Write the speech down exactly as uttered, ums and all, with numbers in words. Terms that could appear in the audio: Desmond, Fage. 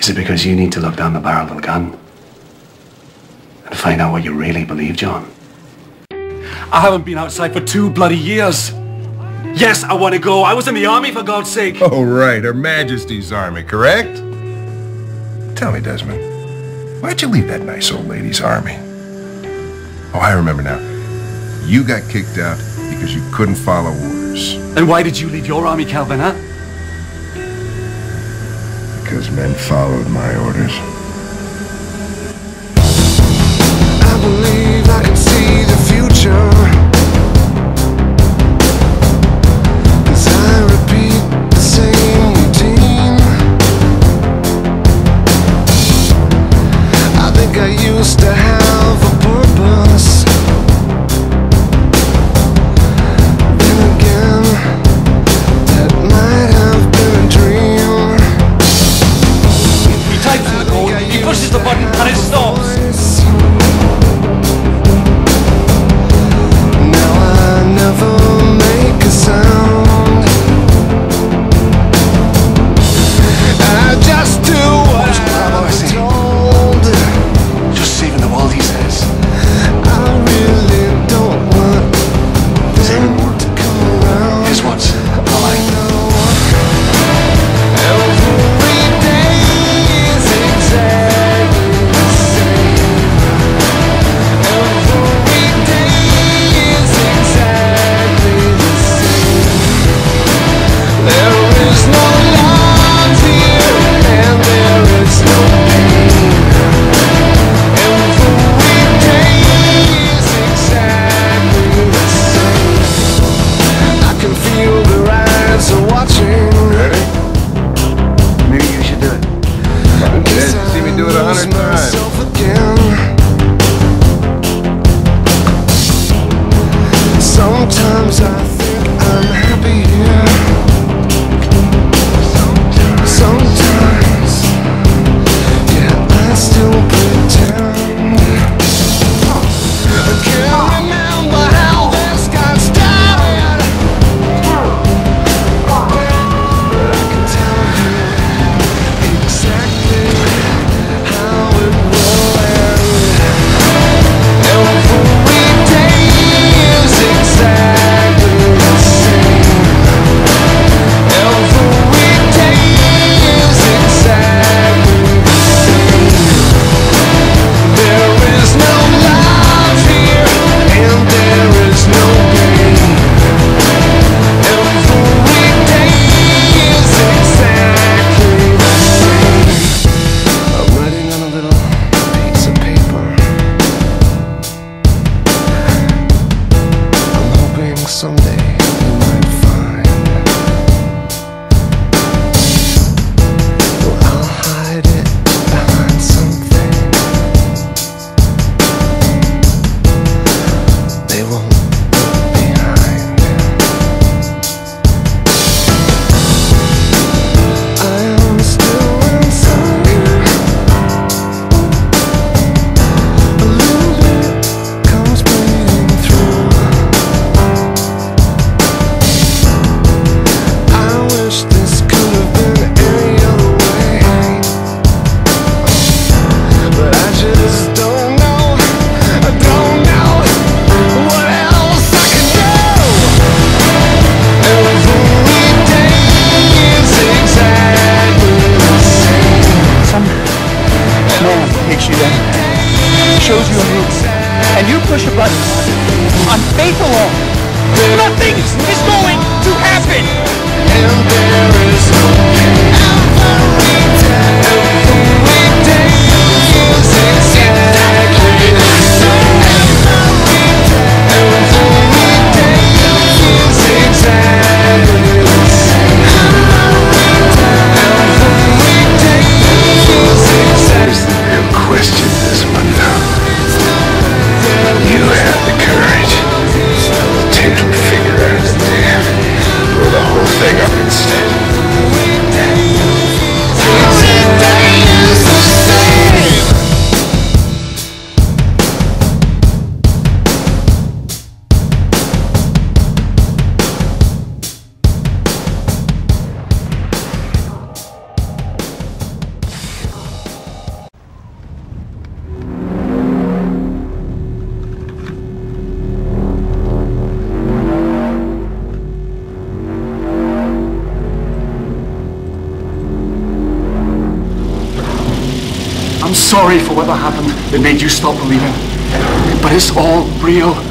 Is it because you need to look down the barrel of the gun and find out what you really believe, John? I haven't been outside for two bloody years. Yes, I want to go. I was in the army, for God's sake. Oh, right. Her Majesty's army, correct? Tell me, Desmond, why'd you leave that nice old lady's army? Oh, I remember now. You got kicked out because you couldn't follow orders. And why did you leave your army, Calvin, huh? Because men followed my orders. I believe I can see the future. As I repeat the same routine, I think I used to have a purpose. Pushes the button and it stops. Now I never make a sound. I just do what I'm told. Just saving the world, he says. I really don't want. There's even more to come around. Here's what's I like. Sometimes I think I'm happy here. Sometimes, yeah, I still pretend. I can't remember how this got started, but I can tell you exactly how it will end. Every day is exactly. Someday you might find. Well, I'll hide it behind something. They won't look behind. I am still inside. A little bit comes bleeding through. Shows you a route, and you push a button on faith alone. Nothing is going to happen. And there is every day is exactly the same. Every day is exactly the same. Every day is exactly the same. The real question is now. You have the courage to figure out a damn, blow the whole thing up instead. I'm sorry for what happened that made you stop believing. But it's all real.